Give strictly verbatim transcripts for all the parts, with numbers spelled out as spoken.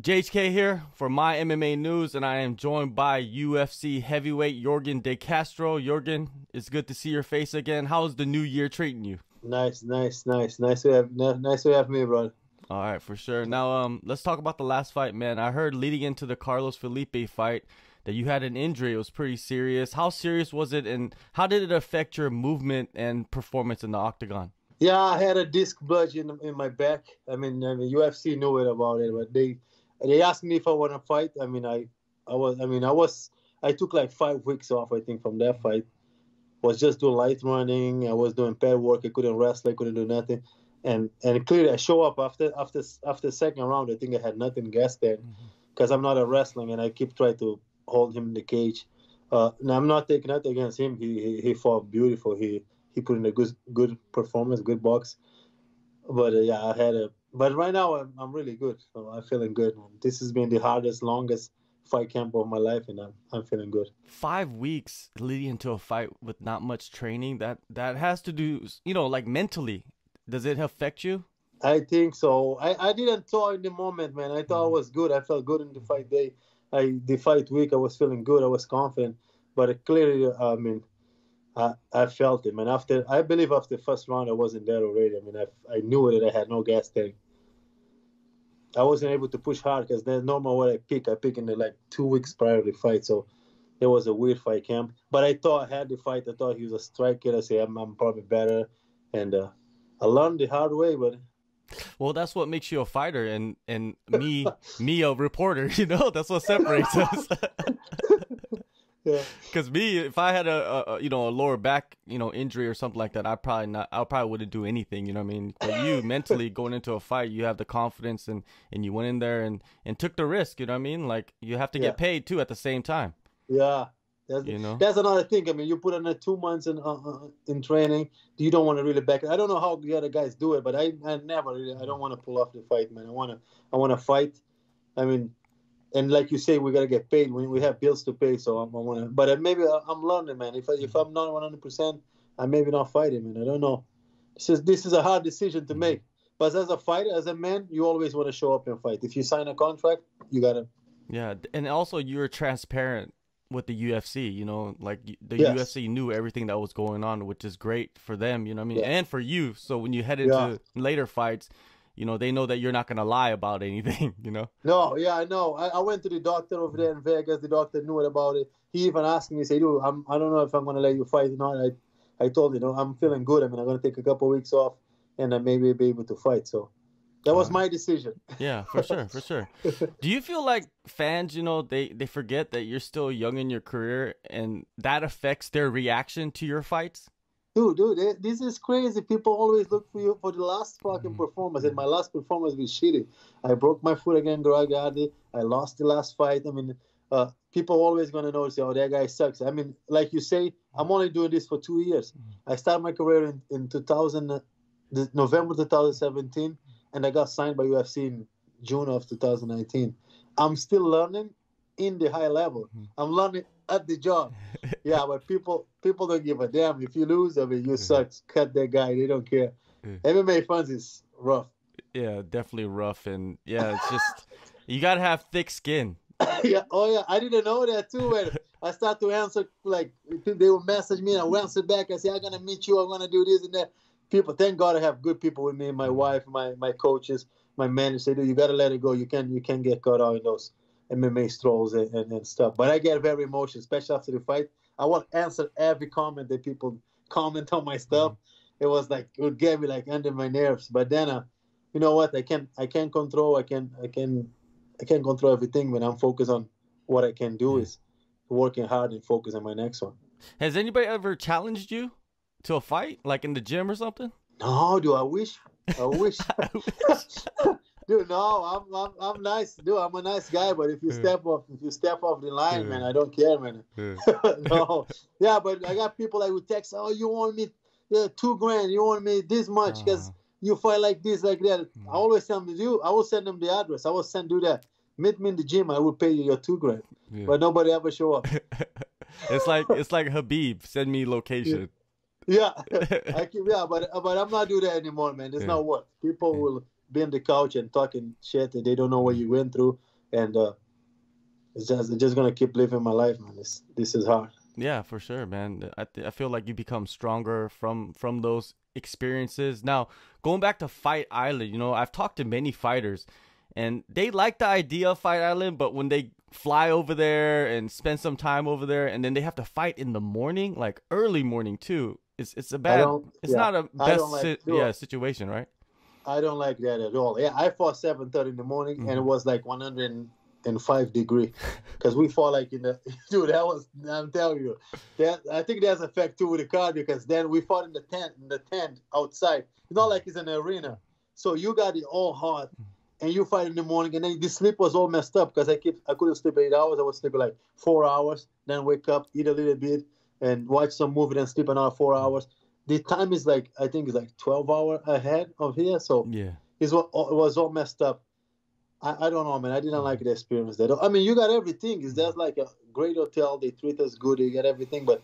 J H K here for My M M A News, and I am joined by U F C heavyweight Yorgan De Castro. Yorgan, it's good to see your face again. How's the new year treating you? Nice, nice, nice, nice to have, nice to have me, bro. All right, for sure. Now, um, let's talk about the last fight, man. I heard leading into the Carlos Felipe fight that you had an injury. It was pretty serious. How serious was it, and how did it affect your movement and performance in the octagon? Yeah, I had a disc bulge in in my back. I mean, I mean, U F C knew it about it, but they. They asked me if I want to fight. I mean, I, I was. I mean, I was. I took like five weeks off, I think, from that fight. Was just doing light running. I was doing pad work. I couldn't rest. I couldn't do nothing. And and clearly, I show up after after after second round. I think I had nothing gas there, because mm-hmm. I'm not a wrestling, and I keep trying to hold him in the cage. Uh, now I'm not taking that against him. He, he he fought beautiful. He he put in a good good performance, good box. But uh, yeah, I had a. But right now, I'm, I'm really good. So I'm feeling good. This has been the hardest, longest fight camp of my life, and I'm, I'm feeling good. Five weeks leading into a fight with not much training, that, that has to do, you know, like mentally. Does it affect you? I think so. I, I didn't thought in the moment, man. I thought mm. I was good. I felt good in the fight day. I The fight week, I was feeling good. I was confident. But it clearly, I mean, I, I felt it, man. After I believe after the first round, I wasn't there already. I mean, I, I knew that I had no gas tank. I wasn't able to push hard because there's normal what I pick. I pick in the like two weeks prior to the fight, so it was a weird fight camp. But I thought I had the fight. I thought he was a striker. I say I'm, I'm probably better, and uh, I learned the hard way, but. Well, that's what makes you a fighter, and and me me a reporter. You know, that's what separates us. Yeah. Because me, if I had a, a you know a lower back you know injury or something like that, I probably not I probably wouldn't do anything. You know what I mean? But you mentally going into a fight, you have the confidence and and you went in there and and took the risk. You know what I mean? Like you have to yeah. get paid too at the same time. Yeah, that's you know that's another thing. I mean, you put another two months in uh, in training. You don't want to really back. I don't know how the other guys do it, but I I never really, I don't want to pull off the fight, man. I wanna I wanna fight. I mean. And like you say, we gotta get paid. We we have bills to pay, so I'm I wanna. But maybe I'm learning, man. If I, if I'm not one hundred percent, I'm maybe not fighting, man. I don't know. This is this is a hard decision to make. But as a fighter, as a man, you always want to show up and fight. If you sign a contract, you gotta. Yeah, and also you're transparent with the U F C. You know, like the yes. U F C knew everything that was going on, which is great for them. You know what I mean, yeah. and for you. So when you head into yeah. later fights. You know, they know that you're not going to lie about anything, you know? No, yeah, I know. I, I went to the doctor over there in Vegas. The doctor knew it about it. He even asked me, he said, dude, I'm, I don't know if I'm going to let you fight or not. I, I told you, no, I'm feeling good. I mean, I'm going to take a couple of weeks off, and I maybe be able to fight. So that was uh, my decision. Yeah, for sure, for sure. Do you feel like fans, you know, they, they forget that you're still young in your career, and that affects their reaction to your fights? Dude, dude, this is crazy. People always look for you for the last fucking performance, and my last performance was shitty. I broke my foot again, Greg Hardy. I lost the last fight. I mean, uh, people always going to notice, oh, that guy sucks. I mean, like you say, I'm only doing this for two years. I started my career in, in two thousand, November two thousand seventeen, and I got signed by U F C in June of two thousand nineteen. I'm still learning in the high level. I'm learning at the job. Yeah, but people people don't give a damn. If you lose, I mean, you suck. Cut that guy. They don't care. M M A fans is rough. Yeah, definitely rough. And, yeah, it's just you got to have thick skin. Yeah. Oh, yeah. I didn't know that, too. When I start to answer, like, they will message me, and I will answer back. I say, I'm going to meet you. I'm going to do this and that. People, thank God I have good people with me, my wife, my, my coaches, my manager. They do. You got to let it go. You can't, you can't get caught out in those M M A strolls and, and, and stuff. But I get very emotional, especially after the fight. I will answer every comment that people comment on my stuff. Mm-hmm. It was like, it would get me like under my nerves. But then, uh, you know what? I can I can control. I can I can I can control everything when I'm focused on what I can do, mm-hmm. is working hard and focus on my next one. Has anybody ever challenged you to a fight, like in the gym or something? No, dude. I wish. I wish. I wish. Dude, no, I'm, I'm I'm nice, dude. I'm a nice guy, but if you yeah. step off, if you step off the line, yeah. man, I don't care, man. Yeah. No, yeah, but I got people that would text, oh, you want me uh, two grand, you want me this much, because uh. you fight like this, like that. Mm. I always tell them, you, I will send them the address. I will send do that. Meet me in the gym. I will pay you your two grand, yeah. but nobody ever show up. It's like it's like Habib, send me location. Yeah, I keep, yeah, but but I'm not doing that anymore, man. It's yeah. not worth. People yeah. will. Be on the couch and talking shit, and they don't know what you went through. and uh, it's just it's just gonna keep living my life, man. This this is hard. Yeah, for sure, man. I th I feel like you become stronger from from those experiences. Now, going back to Fight Island, you know, I've talked to many fighters, and they like the idea of Fight Island, but when they fly over there and spend some time over there, and then they have to fight in the morning, like early morning too. It's it's a bad. It's yeah, not a best like si sure. yeah situation, right? I don't like that at all. Yeah, I fought seven thirty in the morning, mm-hmm. and it was like one hundred and five degree, because we fought like in the dude. That was I'm telling you, that I think that's a fact too with the card, because then we fought in the tent, in the tent outside. It's not like it's an arena, so you got it all hard, and you fight in the morning, and then the sleep was all messed up because I keep I couldn't sleep eight hours. I was sleeping like four hours, then wake up, eat a little bit, and watch some movie, then sleep another four hours. The time is like, I think it's like twelve hour ahead of here. So yeah, it's what, it was all messed up. I, I don't know, man. I didn't like the experience. That I mean, you got everything. It's just like a great hotel. They treat us good. You got everything. But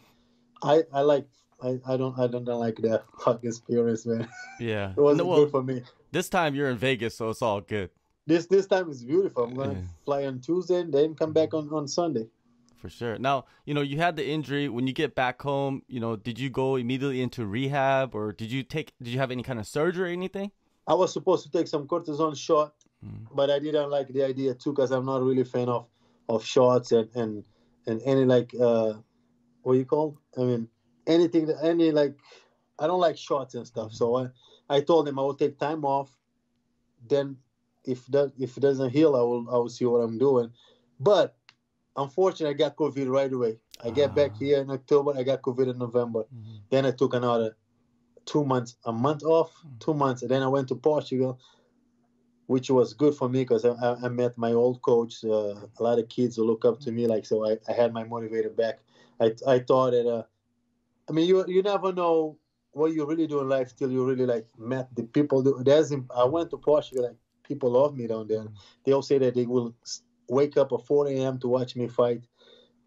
I, I like, I, I don't, I don't, don't like that experience, man. Yeah. It wasn't no, well, good for me. This time you're in Vegas, so it's all good. This, this time is beautiful. I'm going to yeah. fly on Tuesday and then come back on, on Sunday. For sure. Now, you know, you had the injury. When you get back home, you know, did you go immediately into rehab, or did you take, did you have any kind of surgery or anything? I was supposed to take some cortisone shot, mm. but I didn't like the idea too, because I'm not really a fan of, of shots and, and, and any like, uh, what do you call? I mean, anything, any like, I don't like shots and stuff. So I, I told him I will take time off. Then if that, if it doesn't heal, I will, I will see what I'm doing. But unfortunately, I got COVID right away. I get ah. back here in October. I got COVID in November. Mm-hmm. Then I took another two months, a month off, mm-hmm. two months. And then I went to Portugal, which was good for me because I, I met my old coach. Uh, a lot of kids who look up to me. Like, so I, I had my motivator back. I, I thought that, uh, I mean, you you never know what you really do in life till you really, like, met the people. There's, I went to Portugal. Like, people love me down there. Mm-hmm. They all say that they will wake up at four A M to watch me fight.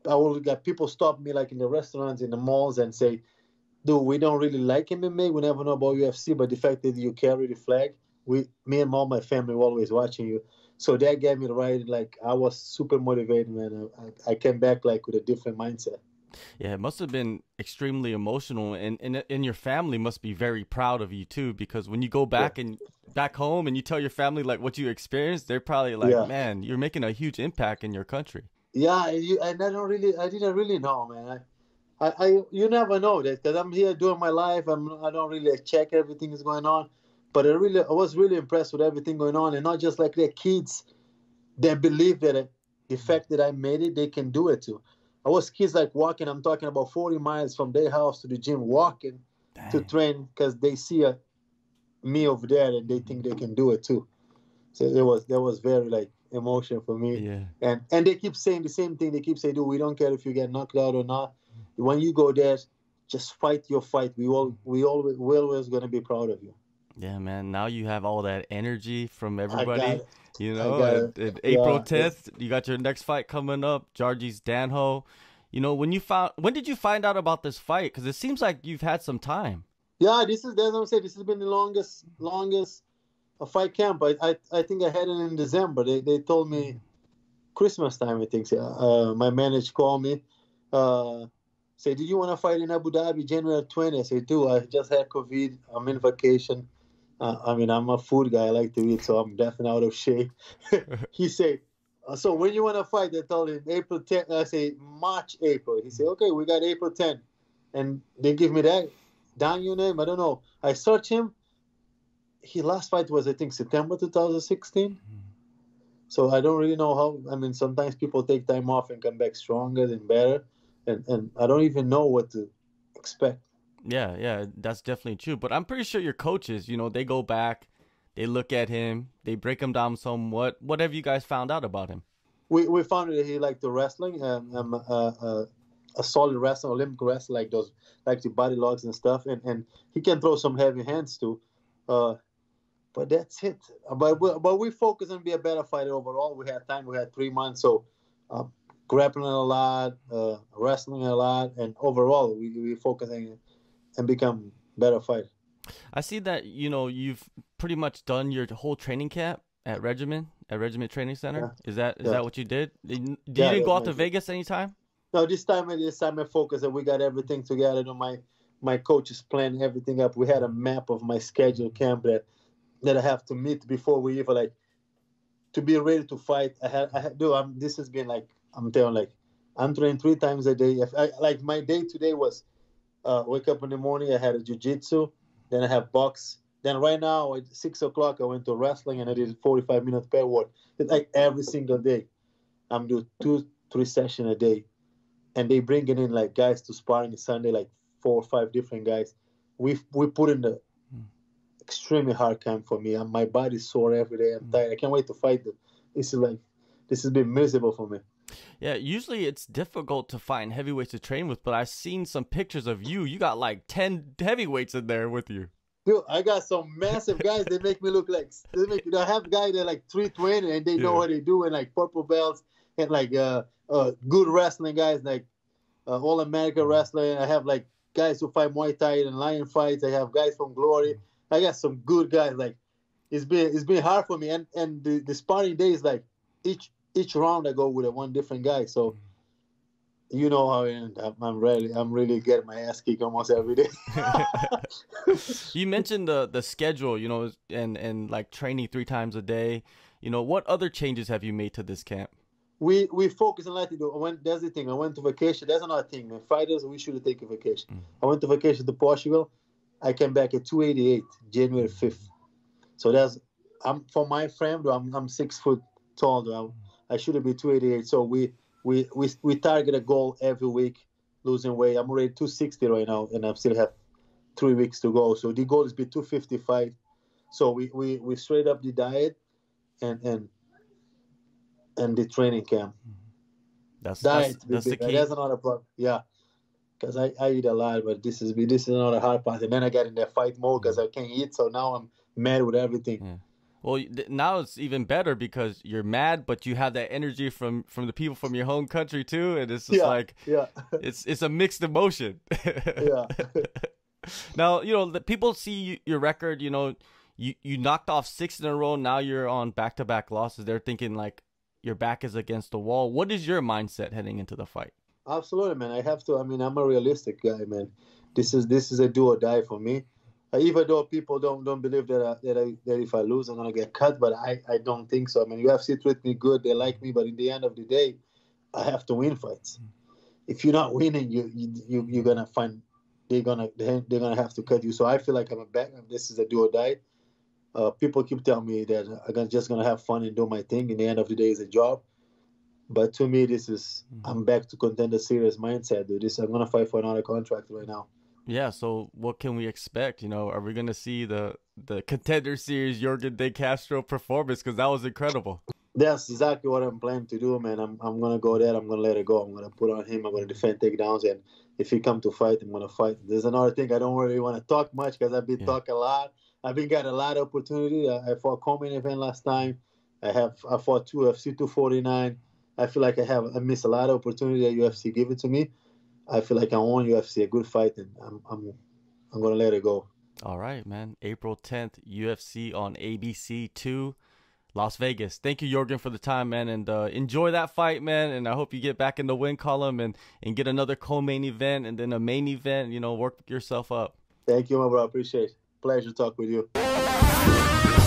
I will get people stop me like in the restaurants, in the malls, and say, dude, we don't really like M M A. We never know about U F C, but the fact that you carry the flag, we, me and all my family were always watching you. So that gave me the right, like, I was super motivated, man. I, I came back like with a different mindset. Yeah, it must have been extremely emotional, and, and and your family must be very proud of you too, because when you go back yeah. and back home and you tell your family like what you experienced, they're probably like, yeah. man, you're making a huge impact in your country. Yeah, you, and I don't really, I didn't really know, man. I, I, I you never know that, because I'm here doing my life. I'm, I don't really check everything is going on, but I really, I was really impressed with everything going on, and not just like their kids, they believe that it, the fact that I made it, they can do it too. I was kids like walking, I'm talking about forty miles from their house to the gym, walking Dang. to train, because they see a, me over there and they think they can do it too. So it was, that was very like emotional for me. Yeah. And and they keep saying the same thing. They keep saying, dude, we don't care if you get knocked out or not. When you go there, just fight your fight. We all, we always, we're always going to be proud of you. Yeah, man. Now you have all that energy from everybody. You know, at, at April tenth, yeah. you got your next fight coming up, Jarjis Danho. You know, when you found, when did you find out about this fight? Because it seems like you've had some time. Yeah, this is, as I said, this has been the longest, longest fight camp. I, I, I think I had it in December. They, they told me Christmas time, I think. So, uh, my manager called me, uh, say, do you want to fight in Abu Dhabi January twentieth? I say, do. I just had COVID. I'm in vacation. Uh, I mean, I'm a food guy. I like to eat, so I'm definitely out of shape. He said, so when you want to fight? I told him April tenth. I say, March, April. He said, okay, we got April tenth. And they give me that. Down your name. I don't know. I search him. His last fight was, I think, September two thousand sixteen. Mm-hmm. So I don't really know how. I mean, sometimes people take time off and come back stronger and better. And, and I don't even know what to expect. Yeah, yeah, that's definitely true. But I'm pretty sure your coaches, you know, they go back, they look at him, they break him down somewhat. What have you guys found out about him? We we found that he liked the wrestling, um, um, uh, uh, a solid wrestler, Olympic wrestler, like those, like the body locks and stuff, and and he can throw some heavy hands too. Uh, but that's it. But we, but we focus on be a better fighter overall. We had time. We had three months, so. Uh, grappling a lot, uh, wrestling a lot, and overall we we focusing. And become better fighter. I see that, you know, you've pretty much done your whole training camp at Regimen at Regimen Training Center? Yeah. Is that is yeah. that what you did? Did you yeah, didn't go out to Vegas any time? No, this time this time I focused and we got everything together. You know, my my coaches planned everything up. We had a map of my scheduled camp that that I have to meet before we even like to be ready to fight. I had I had, dude, I'm this has been like I'm telling like I'm training three times a day. If I, like my day today was uh, wake up in the morning. I had a jiu-jitsu, then I have box. Then right now at six o'clock I went to wrestling and I did forty-five minutes per work. It's like every single day, I'm doing two, three sessions a day, and they bringing in like guys to sparring Sunday, like four or five different guys. We we put in the extremely hard time for me, and my body's sore every day. I'm tired. I can't wait to fight them. It's like this has been miserable for me. Yeah, usually it's difficult to find heavyweights to train with, but I've seen some pictures of you. You got like ten heavyweights in there with you. Dude, I got some massive guys. They make me look like they make. You know, I have guys that are like three twenty, and they know yeah. what they do, and like purple belts, and like uh, uh good wrestling guys, like uh, all American wrestling. I have like guys who fight Muay Thai and lion fights. I have guys from Glory. I got some good guys. Like it's been it's been hard for me, and and the, the sparring days like each. Each round I go with a one different guy, so you know how I end up. I'm really, I'm really getting my ass kicked almost every day. You mentioned the the schedule, you know, and and like training three times a day. You know, what other changes have you made to this camp? We we focus on like when that's the thing. I went to vacation. That's another thing. Man, fighters, we should take a vacation. Mm. I went to vacation to Portugal. I came back at two eighty-eight, January fifth. So that's I'm for my frame. I'm I'm six foot tall. Though. I should be two eighty-eight, so we, we we we target a goal every week, losing weight. I'm already two sixty right now, and I still have three weeks to go. So the goal is be two fifty-five. So we, we, we straight up the diet and and and the training camp. That's diet. That's, that's the key. That's another problem. Yeah, because I, I eat a lot, but this is this is another hard part. And then I got in that fight mode because I can't eat, so now I'm mad with everything. Yeah. Well, now it's even better because you're mad, but you have that energy from from the people from your home country too, and it's just yeah, like yeah. it's it's a mixed emotion. Yeah. Now you know the people see your record. You know, you you knocked off six in a row. Now you're on back to back losses. They're thinking like your back is against the wall. What is your mindset heading into the fight? Absolutely, man. I have to. I mean, I'm a realistic guy, man. This is this is a do or die for me. Even though people don't don't believe that I, that, I, that if I lose I'm gonna get cut, but I, I don't think so. I mean, U F C treat me good, they like me, but in the end of the day, I have to win fights. If you're not winning, you you you're gonna find they're gonna they're gonna have to cut you. So I feel like I'm a back. This is a do or die. Uh, people keep telling me that I'm just gonna have fun and do my thing. In the end of the day, it's a job. But to me, this is I'm back to contender serious mindset. Dude, this I'm gonna fight for another contract right now. Yeah, so what can we expect? You know, are we gonna see the the contender series Yorgan De Castro performance? Because that was incredible. That's exactly what I'm planning to do, man. I'm I'm gonna go there. I'm gonna let it go. I'm gonna put on him. I'm gonna defend takedowns, and if he come to fight, I'm gonna fight. There's another thing I don't really want to talk much because I've been yeah. talking a lot. I've been got a lot of opportunity. I, I fought co-main event last time. I have I fought two U F C two forty-nine. I feel like I have I missed a lot of opportunity that U F C gave it to me. I feel like I won U F C, a good fight, and I'm, I'm, I'm going to let it go. All right, man. April tenth, U F C on A B C two, Las Vegas. Thank you, Yorgan, for the time, man, and uh, enjoy that fight, man, and I hope you get back in the win column and, and get another co-main event and then a main event, you know, work yourself up. Thank you, my bro. I appreciate it. Pleasure to talk with you.